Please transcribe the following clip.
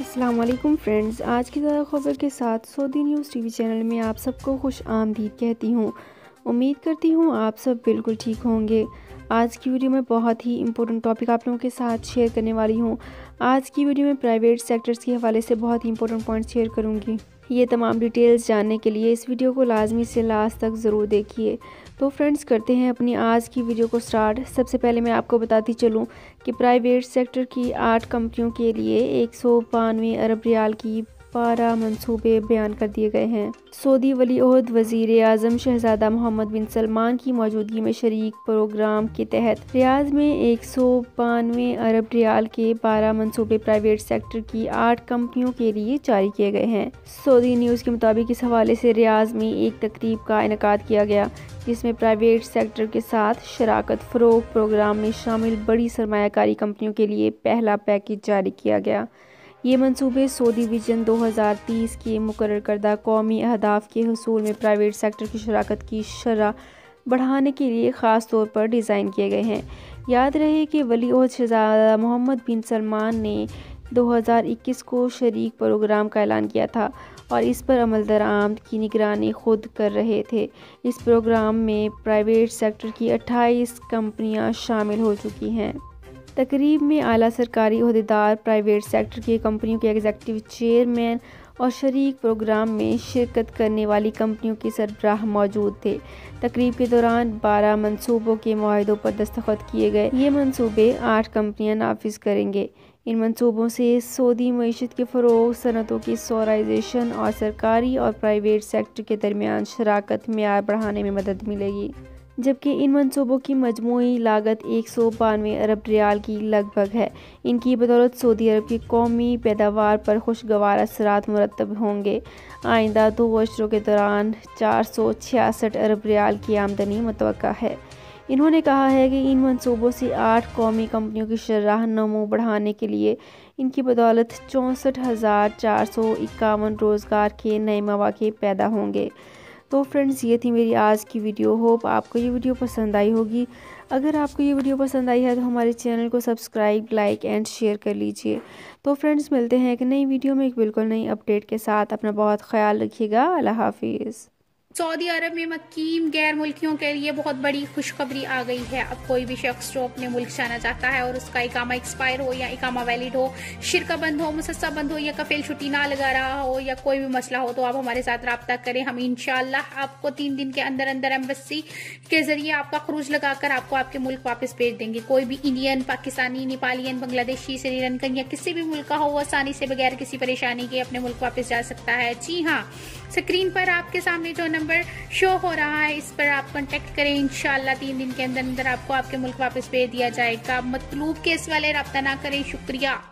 अस्सलाम वालेकुम फ्रेंड्स, आज की ताज़ा खबर के साथ सऊदी न्यूज़ टीवी चैनल में आप सबको खुश आमदीद कहती हूँ। उम्मीद करती हूँ आप सब बिल्कुल ठीक होंगे। आज की वीडियो में बहुत ही इंपॉर्टेंट टॉपिक आप लोगों के साथ शेयर करने वाली हूँ। आज की वीडियो में प्राइवेट सेक्टर्स के हवाले से बहुत ही इंपॉर्टेंट पॉइंट शेयर करूँगी। ये तमाम डिटेल्स जानने के लिए इस वीडियो को लाजमी से लास्ट तक ज़रूर देखिए। तो फ्रेंड्स, करते हैं अपनी आज की वीडियो को स्टार्ट। सबसे पहले मैं आपको बताती चलूं कि प्राइवेट सेक्टर की 8 कंपनियों के लिए 192 अरब रियाल की 12 मंसूबे बयान कर दिए गए हैं। सऊदी वली अहद वज़ीर आज़म शहज़ादा मोहम्मद बिन सलमान की मौजूदगी में शरीक प्रोग्राम के तहत रियाद में 192 अरब रियाल के 12 मंसूबे प्राइवेट सेक्टर की 8 कंपनियों के लिए जारी किए गए हैं। सऊदी न्यूज़ के मुताबिक इस हवाले से रियाद में एक तकरीब का इनकाद किया गया, जिसमें प्राइवेट सेक्टर के साथ शराकत फ़रोग़ प्रोग्राम में शामिल बड़ी सरमायाकारी कंपनियों के लिए पहला पैकेज जारी किया गया। ये मंसूबे सऊदी विजन 2030 के मुकर्रर करदा कौमी अहदाफ के हसूल में प्राइवेट सेक्टर की शराकत की शरह बढ़ाने के लिए ख़ास तौर पर डिज़ाइन किए गए हैं। याद रहे कि वली अहद शहज़ादा मोहम्मद बिन सलमान ने 2021 को शरीक प्रोग्राम का ऐलान किया था और इस पर अमल दरामद की निगरानी खुद कर रहे थे। इस प्रोग्राम में प्राइवेट सेक्टर की 28 कंपनियां शामिल हो चुकी हैं। तकरीब में आला सरकारी अहदेदार, प्राइवेट सेक्टर की कंपनियों के एग्जीक्यूटिव चेयरमैन और शरीक प्रोग्राम में शिरकत करने वाली कंपनियों के सरबराह मौजूद थे। तकरीब के दौरान 12 मंसूबों के मुआहिदों पर दस्तखत किए गए। ये मंसूबे 8 कंपनियां नाफिज करेंगे। इन मंसूबों से सऊदी मईशत के फ़रोग़, सनतों की सौराइजेशन और सरकारी और प्राइवेट सेक्टर के दरमियान शराकत मेयार बढ़ाने में मदद मिलेगी, जबकि इन मंसूबों की मजमूई लागत 192 अरब रियाल की लगभग है। इनकी बदौलत सऊदी अरब की कौमी पैदावार पर खुशगवार असरात मुरतब होंगे। आइंदा 2 अशरों के दौरान 466 अरब रियाल की आमदनी मुतवक्का है। इन्होंने कहा है कि इन मंसूबों से 8 कौमी कंपनियों की शरह नमो बढ़ाने के लिए इनकी बदौलत 64,451 रोज़गार के नए मौके पैदा होंगे। तो फ्रेंड्स, ये थी मेरी आज की वीडियो। होप आपको ये वीडियो पसंद आई होगी। अगर आपको ये वीडियो पसंद आई है तो हमारे चैनल को सब्सक्राइब, लाइक एंड शेयर कर लीजिए। तो फ्रेंड्स, मिलते हैं एक नई वीडियो में एक बिल्कुल नई अपडेट के साथ। अपना बहुत ख्याल रखिएगा। अल्लाह हाफिज़। सऊदी अरब में मकीम गैर मुल्कियों के लिए बहुत बड़ी खुशखबरी आ गई है। अब कोई भी शख्स जो अपने मुल्क जाना चाहता है और उसका इकामा एक्सपायर हो या इकामा वैलिड हो, शिरका बंद हो, मुसस्सा बंद हो या कफेल छुट्टी ना लगा रहा हो या कोई भी मसला हो, तो आप हमारे साथ राब्ता करें। हम इंशाअल्लाह आपको 3 दिन के अंदर अंदर एम्बेसी के जरिए आपका खरूज लगाकर आपको आपके मुल्क वापस भेज देंगे। कोई भी इंडियन, पाकिस्तानी, नेपालियन, बांग्लादेशी, श्रीलंकन या किसी भी मुल्क का हो, वो आसानी से बगैर किसी परेशानी के अपने मुल्क वापस जा सकता है। जी हाँ, स्क्रीन पर आपके सामने जो नंबर शो हो रहा है, इस पर आप कांटेक्ट करें। इंशाल्लाह 3 दिन के अंदर अंदर आपको आपके मुल्क वापस भेज दिया जाएगा। मतलूब केस वाले रब्ता ना करें। शुक्रिया।